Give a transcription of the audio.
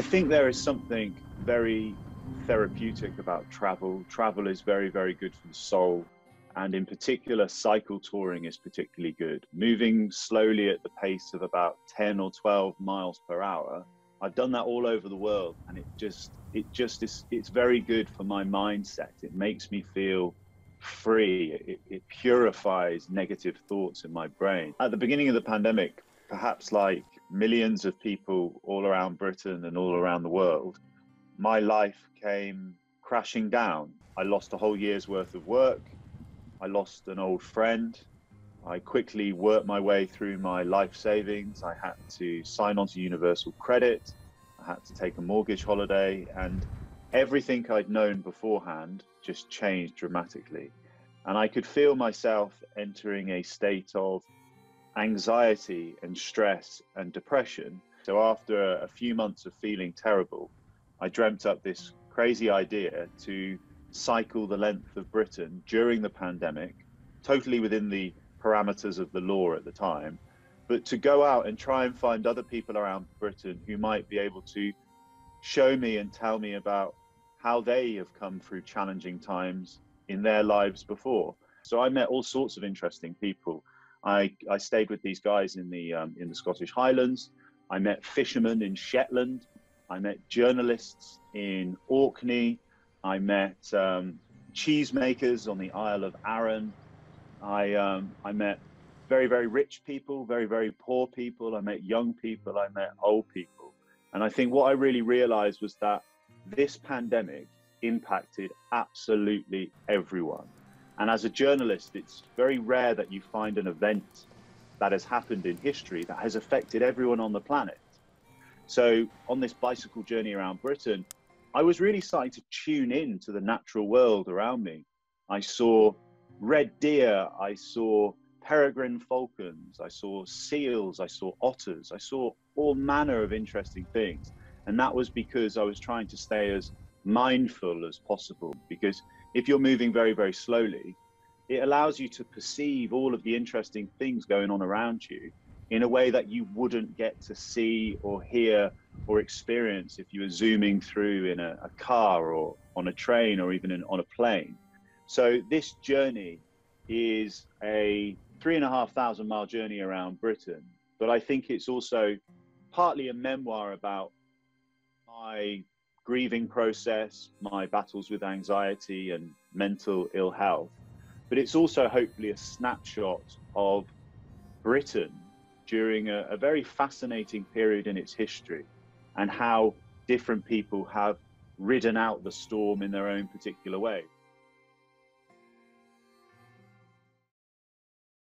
I think there is something very therapeutic about travel. Travel is very, very good for the soul. And in particular, cycle touring is particularly good. Moving slowly at the pace of about 10 or 12 miles per hour. I've done that all over the world, and it's very good for my mindset. It makes me feel free. It purifies negative thoughts in my brain. At the beginning of the pandemic, perhaps like millions of people all around Britain and all around the world, my life came crashing down. I lost a whole year's worth of work. I lost an old friend. I quickly worked my way through my life savings. I had to sign on to Universal Credit. I had to take a mortgage holiday, and everything I'd known beforehand just changed dramatically. And I could feel myself entering a state of anxiety and stress and depression. So after a few months of feeling terrible, I dreamt up this crazy idea to cycle the length of Britain during the pandemic, totally within the parameters of the law at the time, but to go out and try and find other people around Britain who might be able to show me and tell me about how they have come through challenging times in their lives before. So I met all sorts of interesting people. I stayed with these guys in the Scottish Highlands. I met fishermen in Shetland. I met journalists in Orkney. I met cheesemakers on the Isle of Arran. I met very, very rich people, very, very poor people. I met young people, I met old people. And I think what I really realized was that this pandemic impacted absolutely everyone. And as a journalist, it's very rare that you find an event that has happened in history that has affected everyone on the planet. So on this bicycle journey around Britain, I was really starting to tune in to the natural world around me. I saw red deer, I saw peregrine falcons, I saw seals, I saw otters, I saw all manner of interesting things. And that was because I was trying to stay as mindful as possible, because if you're moving very, very slowly, it allows you to perceive all of the interesting things going on around you in a way that you wouldn't get to see or hear or experience if you were zooming through in a car or on a train or even on a plane. So this journey is a 3,500 mile journey around Britain, but I think it's also partly a memoir about my grieving process, my battles with anxiety and mental ill health, but it's also hopefully a snapshot of Britain during a very fascinating period in its history, and how different people have ridden out the storm in their own particular way.